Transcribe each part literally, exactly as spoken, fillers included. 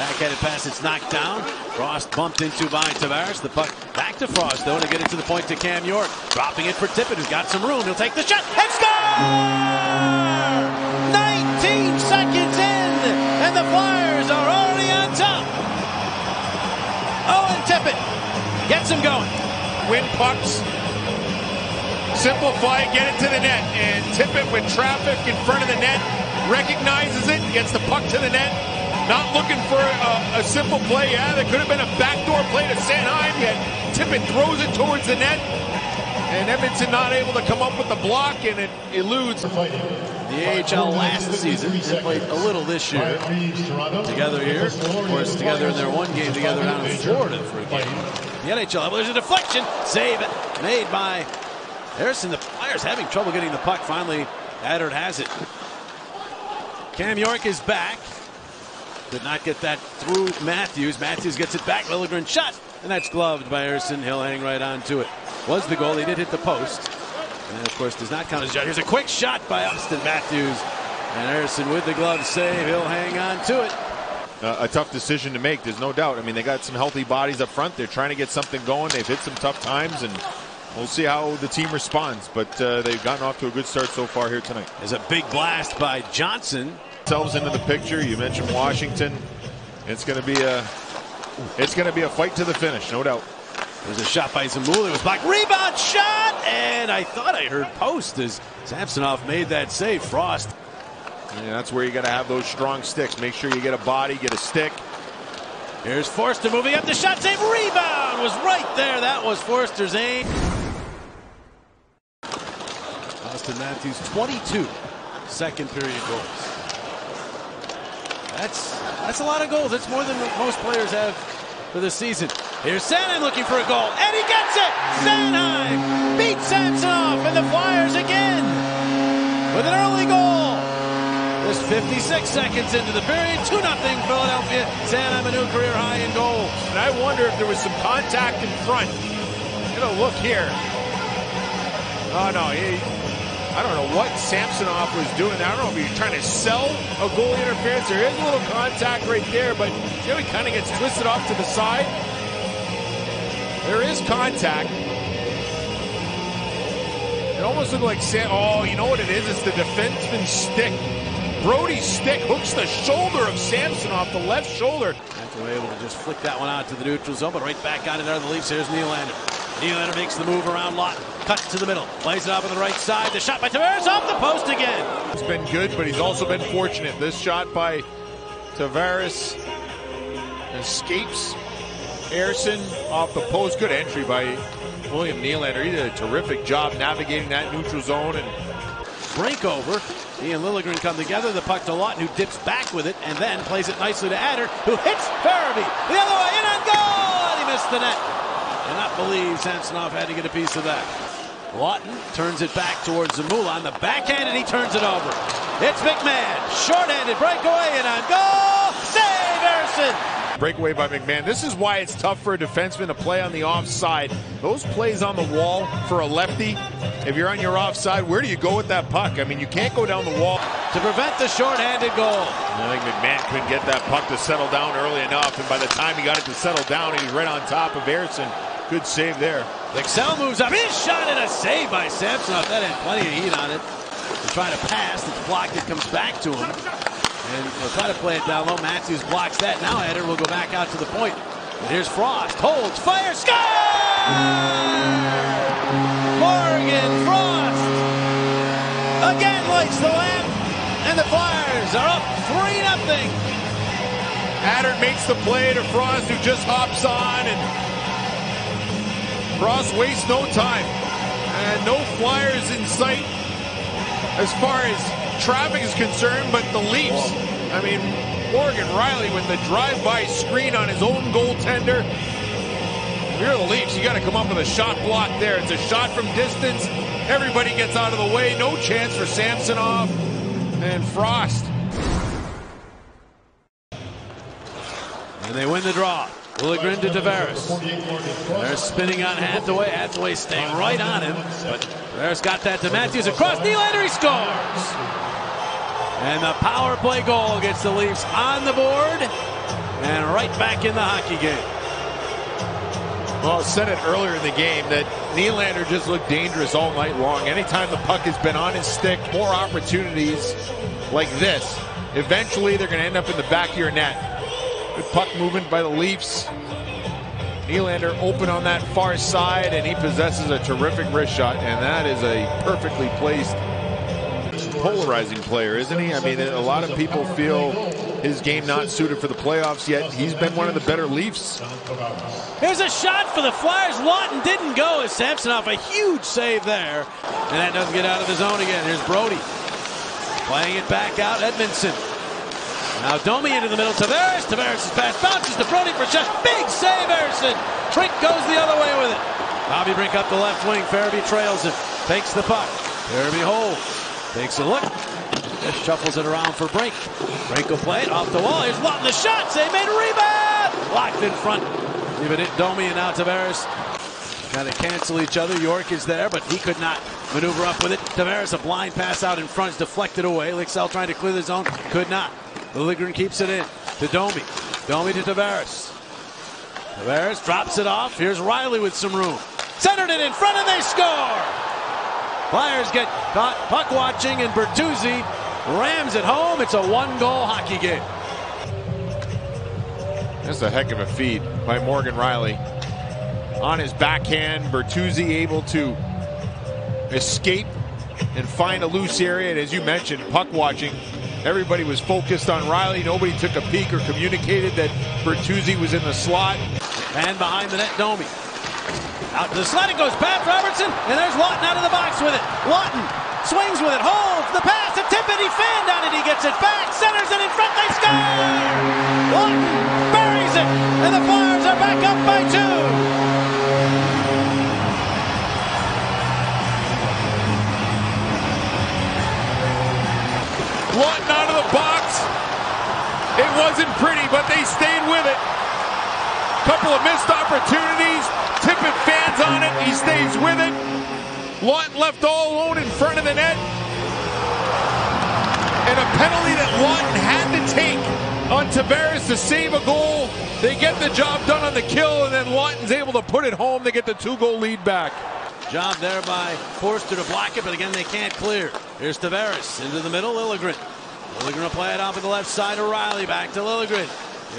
Backhanded pass, it's knocked down. Frost bumped into by Tavares. The puck back to Frost, though, to get it to the point to Cam York. Dropping it for Tippett, who's got some room. He'll take the shot and score! nineteen seconds in, and the Flyers are already on top. Owen Tippett gets him going. Win pucks. Simplify it, get it to the net. And Tippett with traffic in front of the net. Recognizes it, gets the puck to the net. Not looking for a, a simple play. Yeah, there could have been a backdoor play to Sanheim, yet Tippett throws it towards the net. And Edmondson not able to come up with the block, and it eludes. The A H L last season, they played a little this year. Together here, of course, together in their one game together down in Florida for a game. The N H L, there's a deflection, save it, made by Harrison. The Flyers having trouble getting the puck. Finally, Adder has it. Cam York is back. Did not get that through Matthews. Matthews gets it back. Lilligren shot. And that's gloved by Ersson. He'll hang right on to it. Was the goal. He did hit the post. And that, of course, does not count as a shot. Here's a quick shot by Austin Matthews. And Ersson with the glove save. He'll hang on to it. Uh, a tough decision to make. There's no doubt. I mean, they got some healthy bodies up front. They're trying to get something going. They've hit some tough times. And we'll see how the team responds. But uh, they've gotten off to a good start so far here tonight. There's a big blast by Johnson. Into the picture. You mentioned Washington. It's going to be a it's going to be a fight to the finish, no doubt. There's a shot by Zamula. It was blocked. Rebound shot, and I thought I heard post as Samsonov made that save. Frost. Yeah, that's where you got to have those strong sticks. Make sure you get a body, get a stick. Here's Forster moving up. The shot save. Rebound was right there. That was Forster's aim. Austin Matthews, twenty-two second period goals. That's that's a lot of goals. That's more than most players have for the season. Here's Sanheim looking for a goal, and he gets it. Sanheim beats Samsonov, and the Flyers again with an early goal. There's fifty-six seconds into the period, two nothing Philadelphia. Sanheim a new career high in goals. And I wonder if there was some contact in front. Get a look here. Oh no, he. I don't know what Samsonov was doing. I don't know if he was trying to sell a goal interference. There is a little contact right there, but you know, he kind of gets twisted off to the side. There is contact. It almost looked like Sam. Oh, you know what it is? It's the defenseman's stick. Brody's stick hooks the shoulder of Samsonov, the left shoulder. Hathaway able to just flick that one out to the neutral zone, but right back out of there to the Leafs. Here's Nylander. Nylander makes the move around Lawton, cuts to the middle, plays it off on the right side. The shot by Tavares off the post again. It's been good, but he's also been fortunate. This shot by Tavares escapes Ersson off the post. Good entry by William Nylander. He did a terrific job navigating that neutral zone. And Brink over. He and Lilligren come together. The puck to Lawton, who dips back with it and then plays it nicely to Adder, who hits Farabee. The other way in on goal, and he missed the net. I cannot believe Samsonov had to get a piece of that. Watton turns it back towards Zamula on the backhand, and he turns it over. It's McMahon, shorthanded breakaway, and on goal, save Ersson. Breakaway by McMahon. This is why it's tough for a defenseman to play on the offside. Those plays on the wall for a lefty, if you're on your offside, where do you go with that puck? I mean, you can't go down the wall. To prevent the shorthanded goal. I think McMahon couldn't get that puck to settle down early enough, and by the time he got it to settle down, he was right on top of Ersson. Good save there. Lixell moves up. His shot and a save by Samsonov. That had plenty of heat on it. They're trying to pass. It's blocked. It comes back to him. And they'll try to play it down low. Matthews blocks that. Now Adder will go back out to the point. And here's Frost. Holds. Fires. Score! Morgan Frost again lights the lamp. And the Flyers are up three nothing. Adder makes the play to Frost, who just hops on, and Frost wastes no time, and no Flyers in sight as far as traffic is concerned, but the Leafs, I mean, Morgan Rielly with the drive-by screen on his own goaltender. If you're the Leafs, you got to come up with a shot block there. It's a shot from distance. Everybody gets out of the way. No chance for Samsonov and Frost. And they win the draw. Lilligren to Tavares. They're spinning on Hathaway. Hathaway staying right on him. But Tavares got that to Matthews. Across Nylander, he scores! And the power play goal gets the Leafs on the board. and right back in the hockey game. Well, I said it earlier in the game that Nylander just looked dangerous all night long. Anytime the puck has been on his stick, more opportunities like this. Eventually, they're going to end up in the back of your net. Good puck movement by the Leafs. Nylander open on that far side, and he possesses a terrific wrist shot, and that is a perfectly placed, polarizing player, isn't he? I mean, a lot of people feel his game not suited for the playoffs yet. He's been one of the better Leafs. Here's a shot for the Flyers. Lawton didn't go as Samsonov, a huge save there. And that doesn't get out of the zone again. Here's Brody. Playing it back out, Edmondson. Now Domi into the middle, Tavares. Tavares' pass bounces to Brody for just big save, Ersson. Brink goes the other way with it. Bobby Brink up the left wing. Farabee trails him. Takes the puck. Farabee holds. Takes a look. Just shuffles it around for Brink. Brink will play it off the wall. Here's Watton. The shot. They made a rebound. Locked in front. Leave it in Domi and now Tavares. Kind of cancel each other. York is there, but he could not maneuver up with it. Tavares, a blind pass out in front, is deflected away. Lixell trying to clear the zone. Could not. Lilligren keeps it in to Domi. Domi to Tavares. Tavares drops it off. Here's Rielly with some room. Centered it in front and they score. Flyers get caught puck watching, and Bertuzzi rams it home. It's a one-goal hockey game. That's a heck of a feed by Morgan Rielly. On his backhand, Bertuzzi able to escape and find a loose area. And as you mentioned, puck watching, everybody was focused on Rielly. Nobody took a peek or communicated that Bertuzzi was in the slot. And behind the net, Domi. Out to the slot, it goes Pat Robertson, and there's Watton out of the box with it. Watton swings with it, holds the pass to Tippett, he fanned on it, he gets it back, centers it in front, they score! Watton buries it, and the Flyers are back up by two! Watton out of the box, it wasn't pretty, but they stayed with it. Couple of missed opportunities. Tippett fans on it. He stays with it. Lawton left all alone in front of the net. And a penalty that Lawton had to take on Tavares to save a goal. They get the job done on the kill, and then Lawton's able to put it home. They get the two-goal lead back. Job there by Forster to block it, but again, they can't clear. Here's Tavares into the middle. Lilligren. Lilligren will play it off of the left side of Rielly. Back to Lilligren.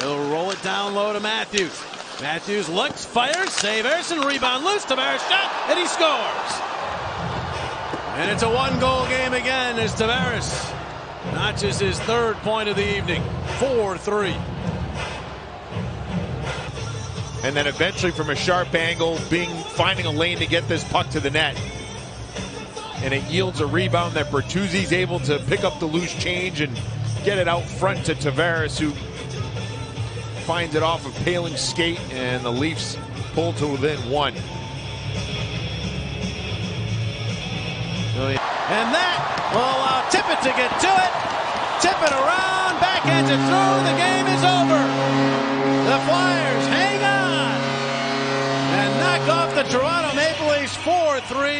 He'll roll it down low to Matthews. Matthews looks, fires, save Ersson, rebound loose, Tavares shot, and he scores. And it's a one-goal game again as Tavares notches his third point of the evening, four three. And then eventually from a sharp angle, being finding a lane to get this puck to the net. And it yields a rebound that Bertuzzi's able to pick up the loose change and get it out front to Tavares, who finds it off of Paling's skate, and the Leafs pull to within one. And that will allow Tippett to get to it. Tippett around, backhands it through, the game is over. The Flyers hang on and knock off the Toronto Maple Leafs four three.